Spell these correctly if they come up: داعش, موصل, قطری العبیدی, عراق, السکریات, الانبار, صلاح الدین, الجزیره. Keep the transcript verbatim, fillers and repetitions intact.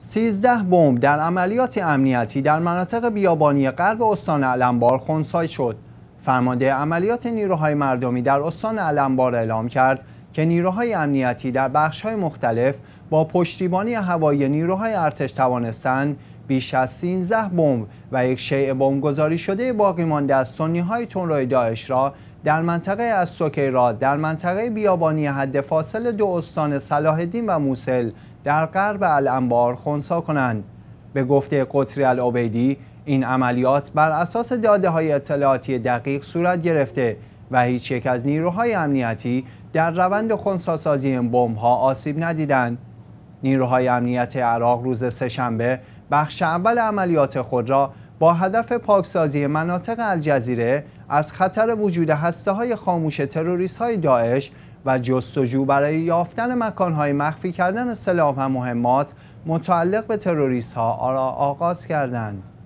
سیزده بمب در عملیات امنیتی در مناطق بیابانی غرب استان الانبار خنثی شد. فرمانده عملیات نیروهای مردمی در استان الانبار اعلام کرد که نیروهای امنیتی در بخش‌های مختلف با پشتیبانی هوایی نیروهای ارتش توانستند بیش از سیزده بمب و یک شیء بمبگذاری شده باقی مانده از سنی‌های تندروی داعش را در منطقه السکریات در منطقه بیابانی حد فاصل دو استان صلاح الدین و موصل در غرب الانبار خنثی کنند. به گفته قطری العبیدی این عملیات بر اساس داده‌های اطلاعاتی دقیق صورت گرفته و هیچ یک از نیروهای امنیتی در روند خنثی‌سازی این بمب‌ها آسیب ندیدند. نیروهای امنیت عراق روز سه‌شنبه بخش اول عملیات خود را با هدف پاکسازی مناطق الجزیره از خطر وجود هسته‌های خاموش تروریست‌های داعش و جستجو برای یافتن مکان‌های مخفی کردن سلاح و مهمات متعلق به تروریست‌ها را آغاز کردند.